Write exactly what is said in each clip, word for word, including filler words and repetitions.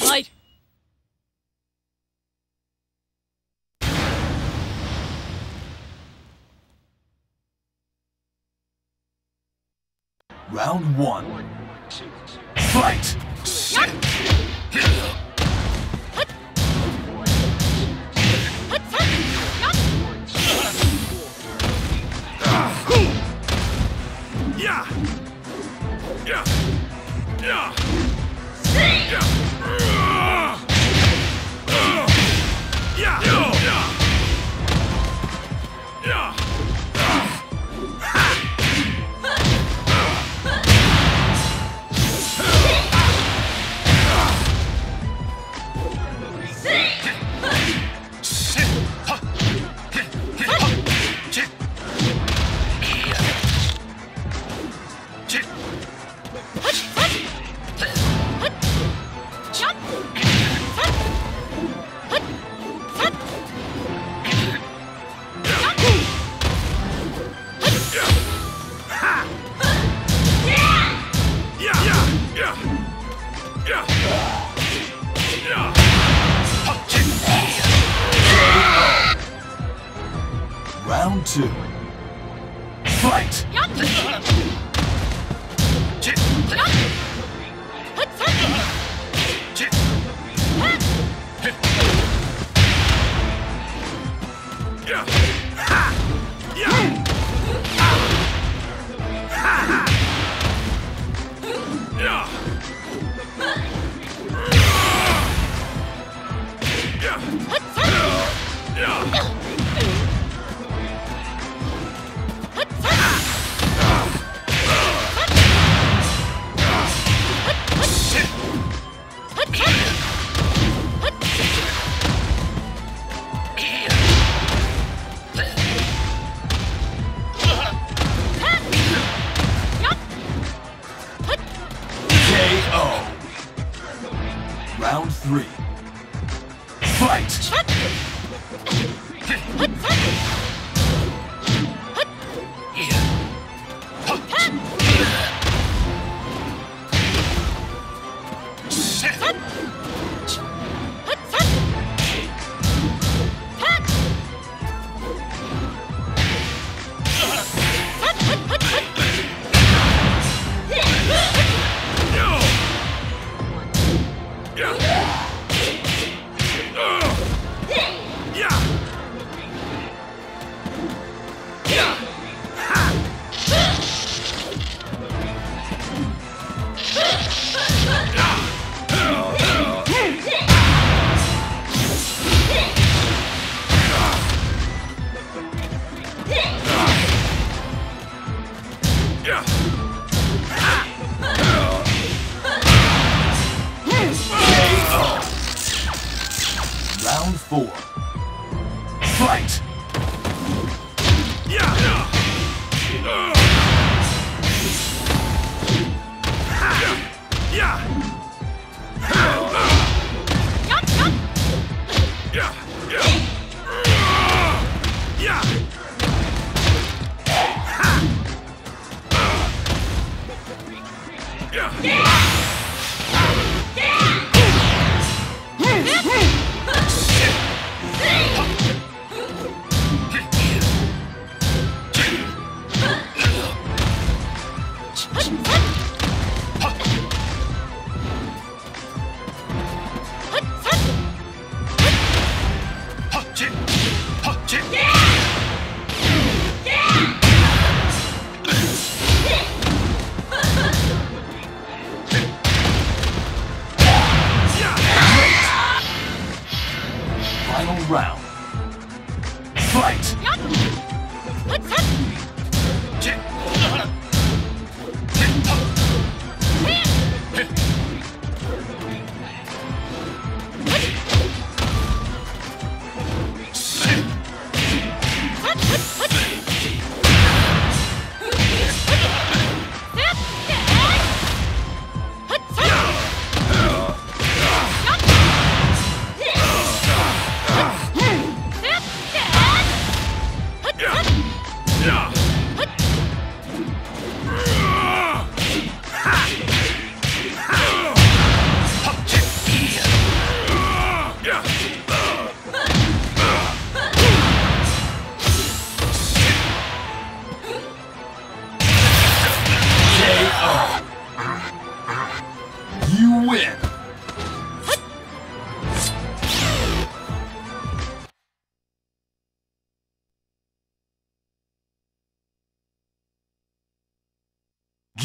Light. Round one. Fight! Yeah! Yeah! Yeah! Round two. Fight! Round three. Fight! Round four. Fight! Final round. Fight!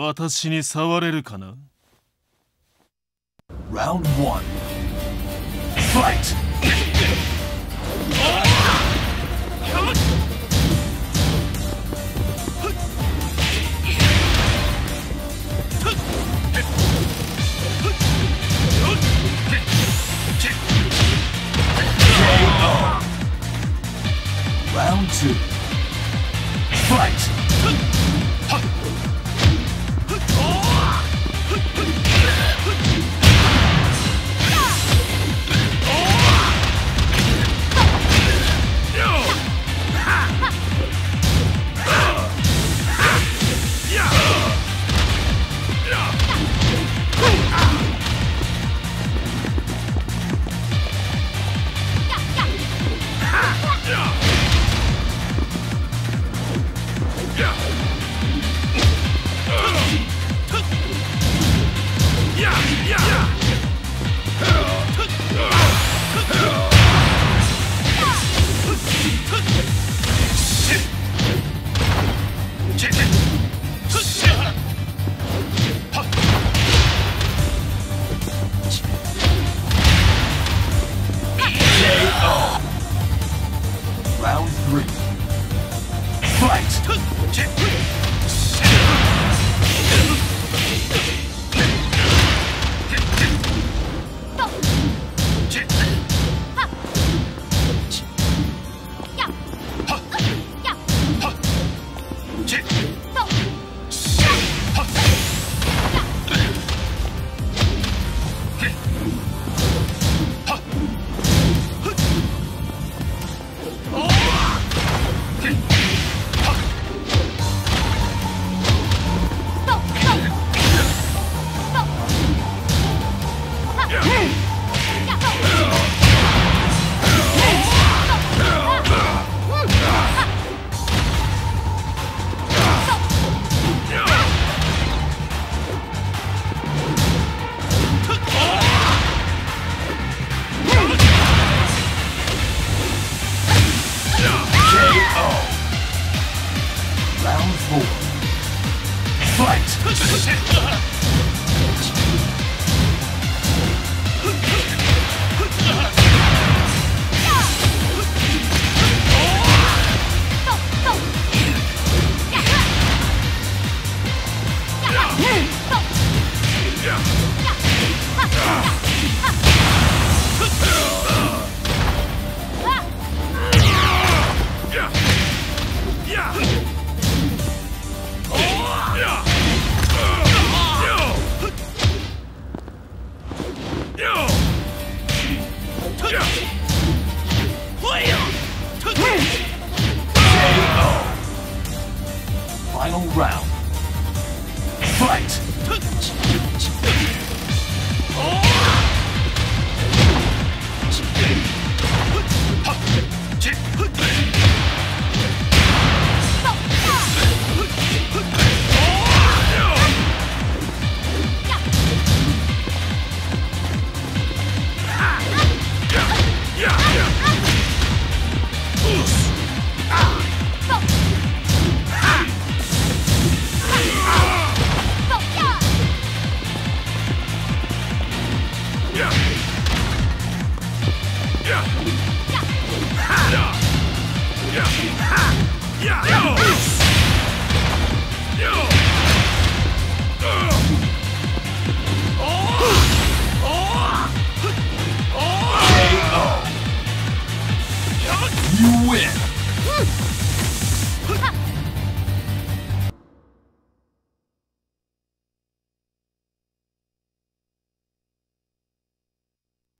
私に触れるかな？ Round one. Fight! K O. Round two. Fight!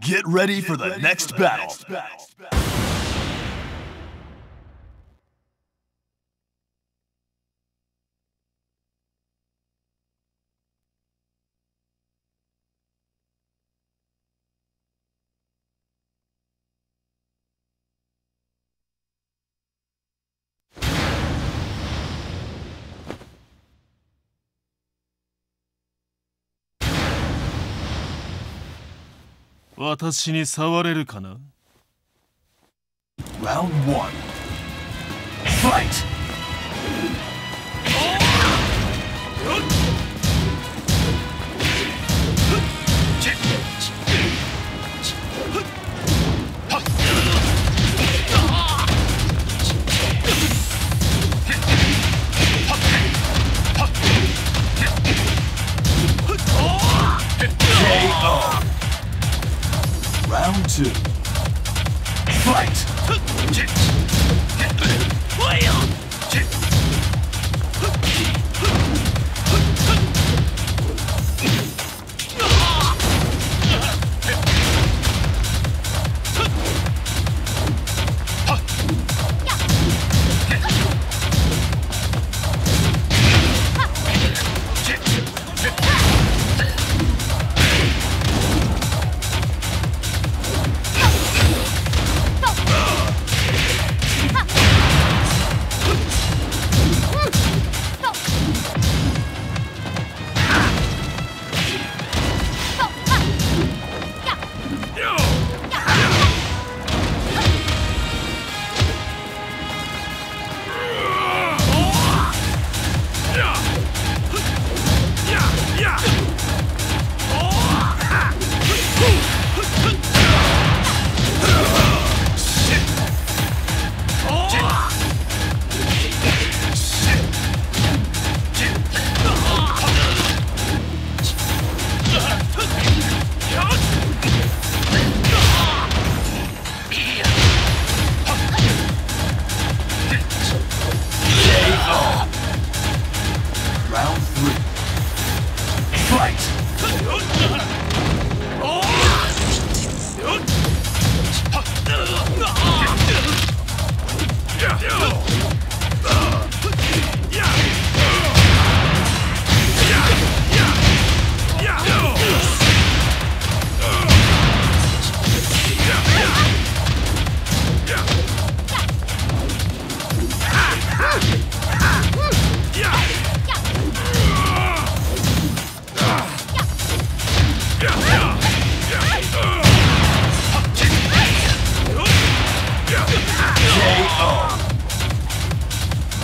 Get ready for the next battle. 私に触れるかな。Round one. Fight. K O. Round two. Fight.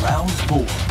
Round four.